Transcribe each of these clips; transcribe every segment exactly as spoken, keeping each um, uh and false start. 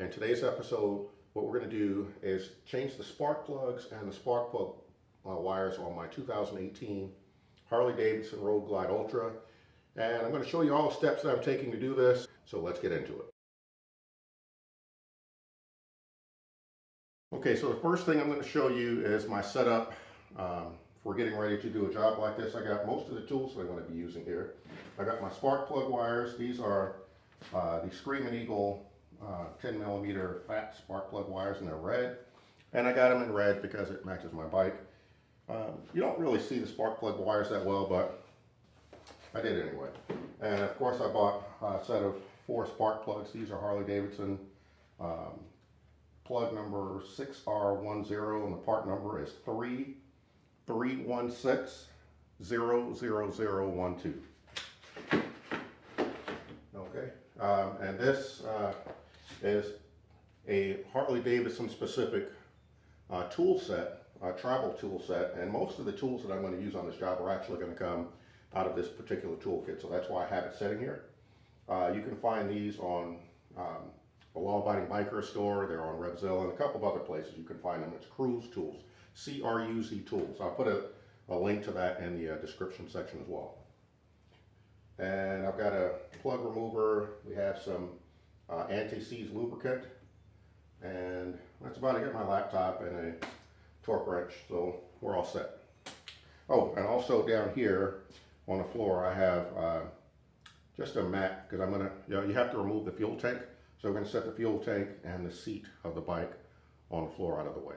In today's episode, what we're going to do is change the spark plugs and the spark plug uh, wires on my two thousand eighteen Harley-Davidson Road Glide Ultra. And I'm going to show you all the steps that I'm taking to do this, so let's get into it. Okay, so the first thing I'm going to show you is my setup um, for getting ready to do a job like this. I got most of the tools that I'm going to be using here. I got my spark plug wires. These are uh, the Screaming Eagle uh, ten millimeter fat spark plug wires, and they're red. And I got them in red because it matches my bike. Um, you don't really see the spark plug wires that well, but I did anyway. And of course I bought a set of four spark plugs. These are Harley-Davidson. Um, plug number six R one zero, and the part number is three three one six zero zero zero one two. Okay, um, and this uh, is a Harley-Davidson specific uh, tool set, a travel tool set, and most of the tools that I'm going to use on this job are actually going to come out of this particular toolkit, so that's why I have it sitting here. Uh, you can find these on um, the Law Abiding Biker store, they're on RevZilla, and a couple of other places you can find them. It's Cruz Tools, C R U Z Tools. I'll put a, a link to that in the uh, description section as well. And I've got a plug remover, we have some uh, anti-seize lubricant, and that's about to get my laptop and a torque wrench, so we're all set. Oh, and also down here on the floor I have uh, just a mat, because I'm going to, you know, you have to remove the fuel tank. So we're going to set the fuel tank and the seat of the bike on the floor out of the way.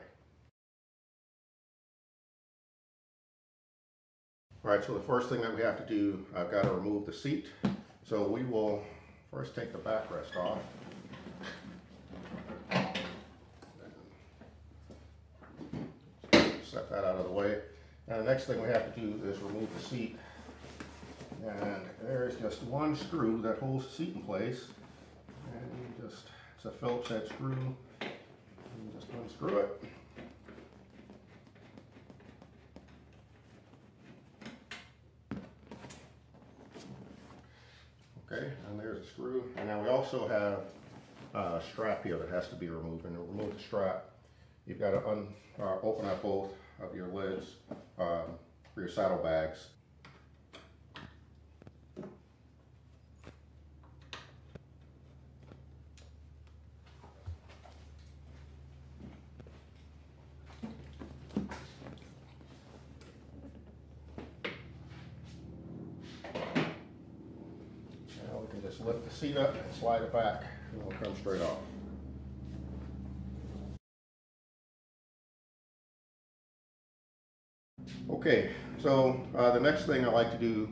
All right, so the first thing that we have to do, I've got to remove the seat. So we will first take the backrest off. Set that out of the way. And the next thing we have to do is remove the seat. And there is just one screw that holds the seat in place. And just, it's a Phillips head screw, and you just unscrew it. Okay, and there's a screw. And now we also have a strap here that has to be removed. And to remove the strap, you've got to un, uh, open up both of your lids um, for your saddlebags. Just lift the seat up and slide it back, and it'll come straight off. Okay, so uh, the next thing I like to do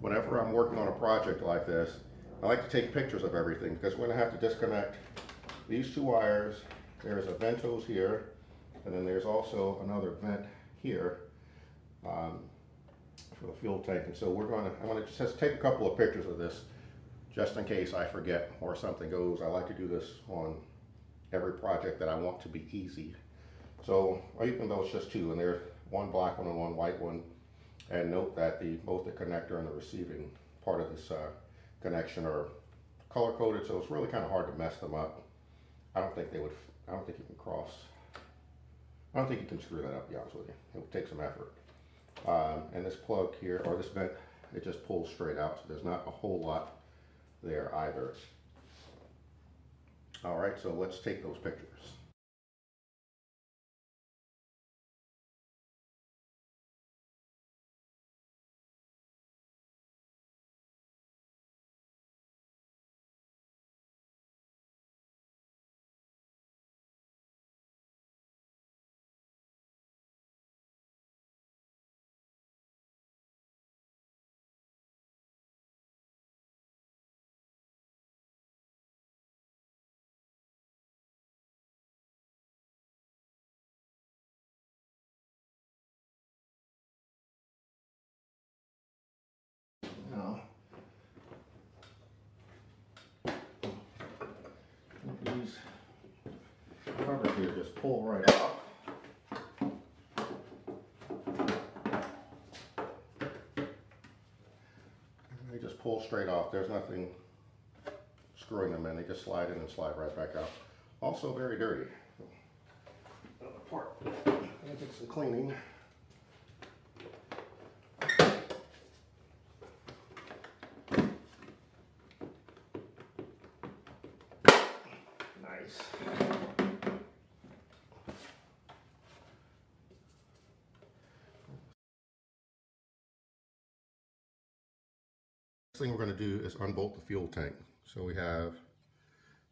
whenever I'm working on a project like this, I like to take pictures of everything, because we're going to have to disconnect these two wires. There's a vent hose here, and then there's also another vent here um, for the fuel tank. And so we're going to, I'm going to just take a couple of pictures of this, just in case I forget or something goes. I like to do this on every project that I want to be easy. So even though it's just two, and there's one black one and one white one, and note that the both the connector and the receiving part of this uh, connection are color coded, so it's really kind of hard to mess them up. I don't think they would, I don't think you can cross, I don't think you can screw that up, to be honest with you. It would take some effort. Um, and this plug here, or this vent, it just pulls straight out, so there's not a whole lot there either. All right, so let's take those pictures. These covers here just pull right off. They just pull straight off. There's nothing screwing them in. They just slide in and slide right back out. Also very dirty. Another part. I did some cleaning. Next thing we're going to do is unbolt the fuel tank. So we have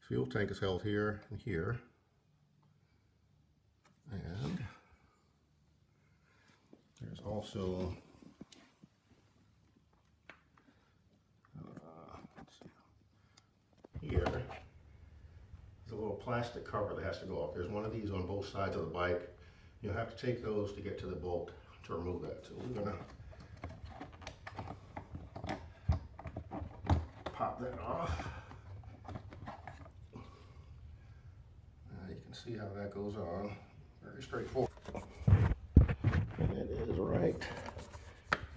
fuel tank is held here and here, and there's also uh, let's see, here there's a little plastic cover that has to go off. There's one of these on both sides of the bike. You'll have to take those to get to the bolt to remove that. So we're gonna pop that off. Now you can see how that goes on. Very straightforward. And it is right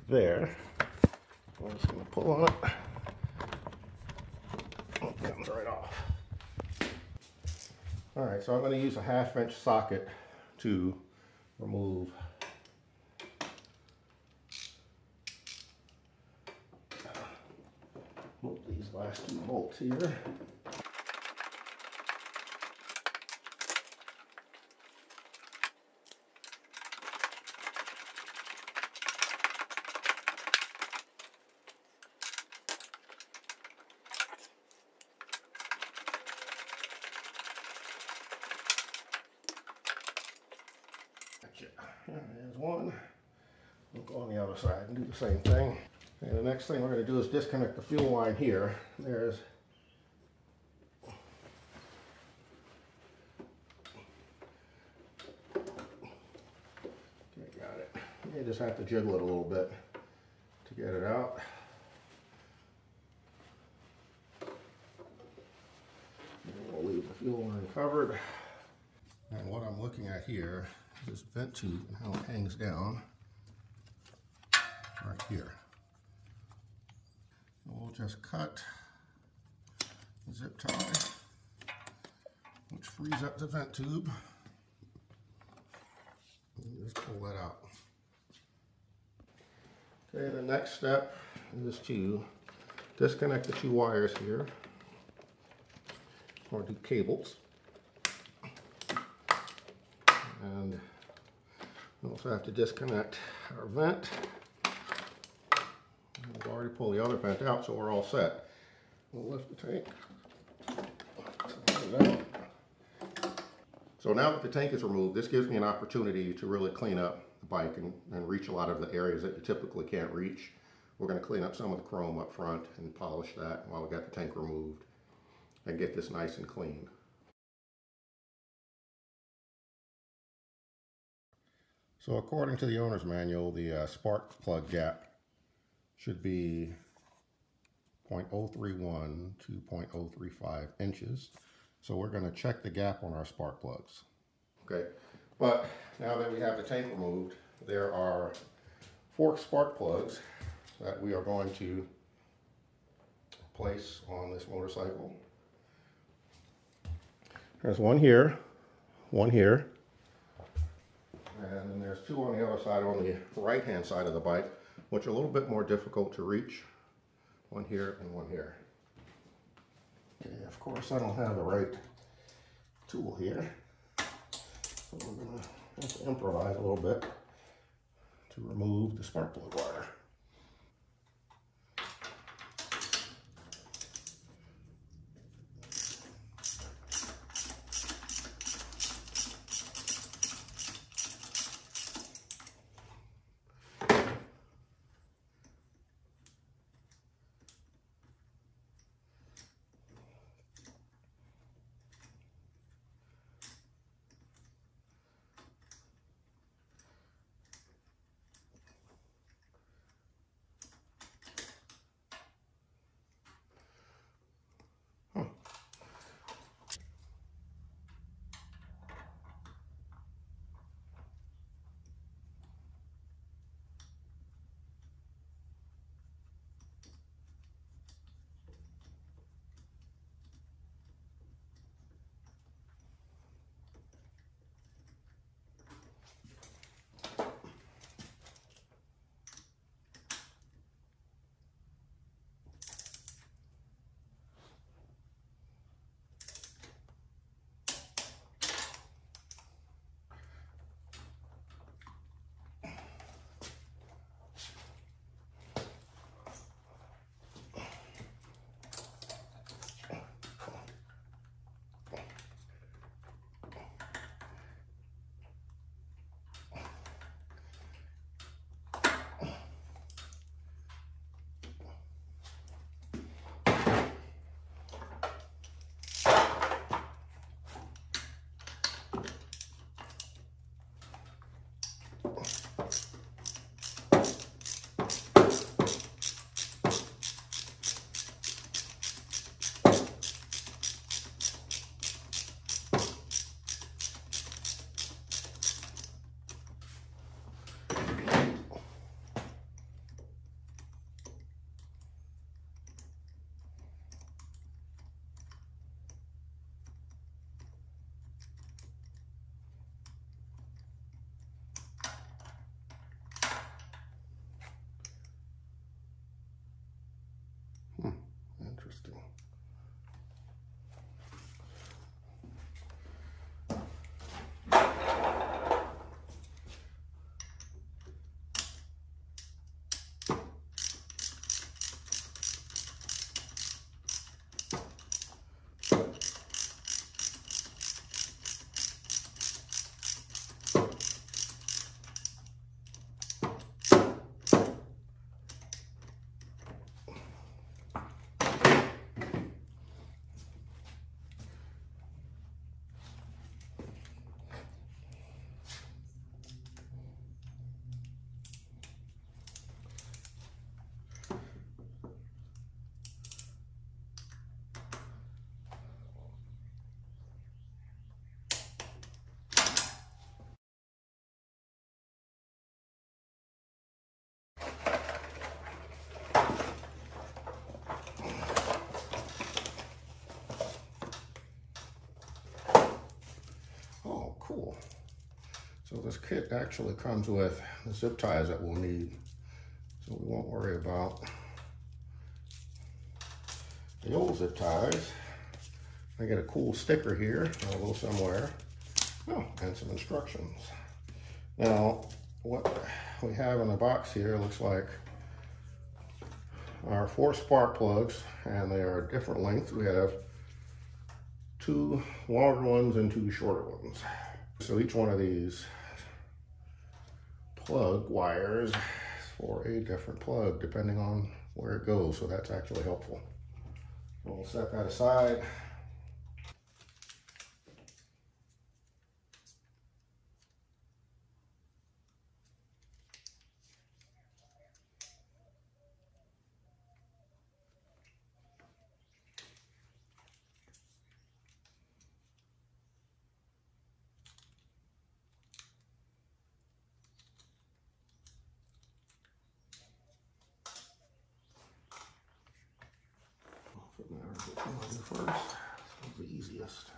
there. I'm just going to pull on it. Oh, that comes right off. Alright, so I'm going to use a half inch socket to remove these last two bolts here. Gotcha. There's one. We'll go on the other side and do the same thing. And the next thing we're going to do is disconnect the fuel line here. There's okay, got it. You just have to jiggle it a little bit to get it out. And we'll leave the fuel line covered. And what I'm looking at here is this vent tube and how it hangs down right here. We'll just cut the zip tie, which frees up the vent tube. And just pull that out. Okay, the next step is to disconnect the two wires here, or do cables. And we also have to disconnect our vent. We've already pulled the other vent out, so we're all set. We'll lift the tank. So now that the tank is removed, this gives me an opportunity to really clean up the bike and, and reach a lot of the areas that you typically can't reach. We're going to clean up some of the chrome up front and polish that while we got the tank removed and get this nice and clean. So according to the owner's manual, the uh, spark plug gap should be zero point zero three one to zero point zero three five inches. So we're going to check the gap on our spark plugs. Okay, but now that we have the tank removed, there are four spark plugs that we are going to place on this motorcycle. There's one here, one here, and then there's two on the other side, on the right-hand side of the bike, which are a little bit more difficult to reach. One here and one here. Okay, of course I don't have the right tool here, so we're gonna have to improvise a little bit to remove the spark plug wire. interesting. So this kit actually comes with the zip ties that we'll need, so we won't worry about the old zip ties. I got a cool sticker here, I'll go somewhere, oh, and some instructions. Now, what we have in the box here looks like our four spark plugs, and they are different lengths. We have two longer ones and two shorter ones. So each one of these plug wires for a different plug depending on where it goes, so that's actually helpful. We'll set that aside. First, it's the easiest.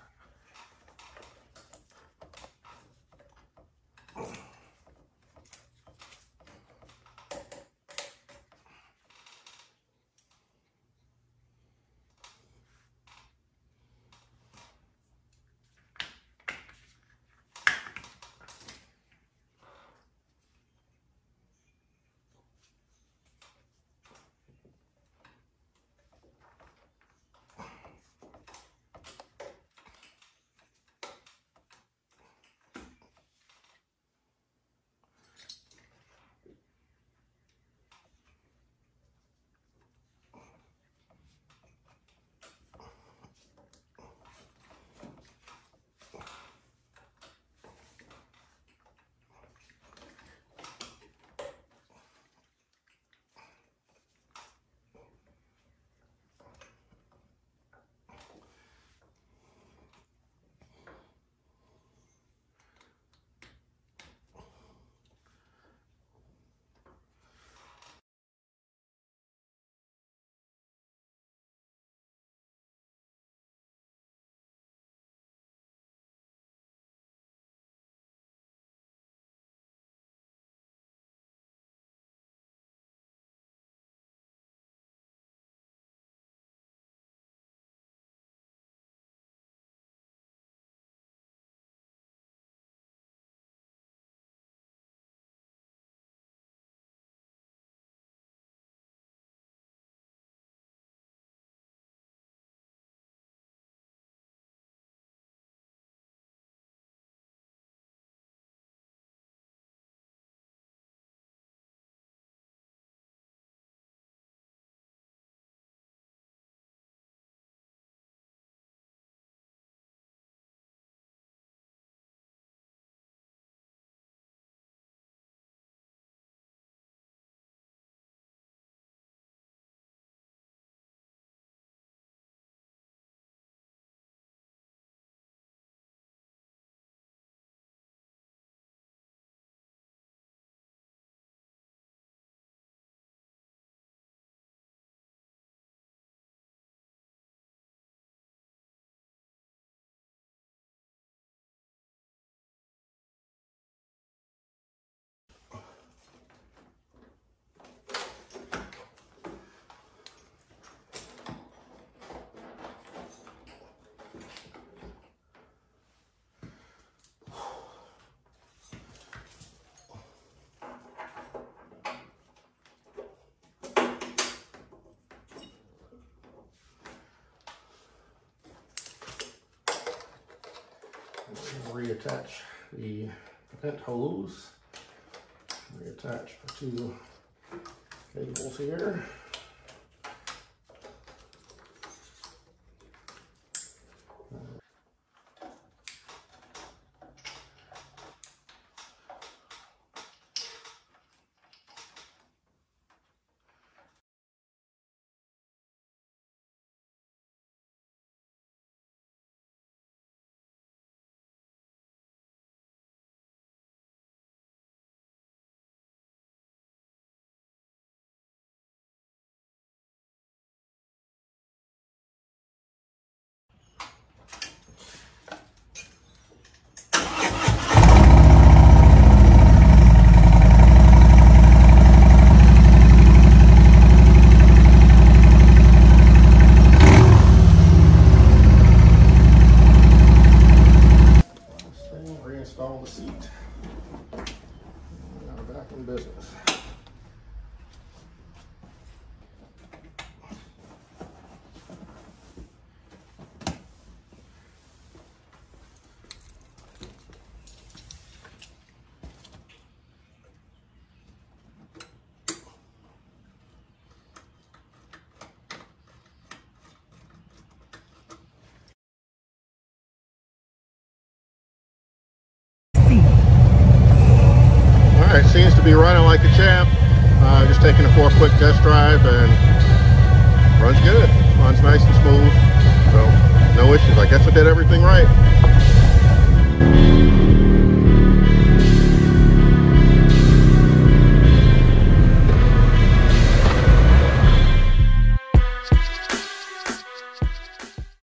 reattach the vent hose, reattach the two cables here. It seems to be running like a champ. Uh, just taking it for a quick test drive, and runs good. Runs nice and smooth. So no issues. I guess I did everything right.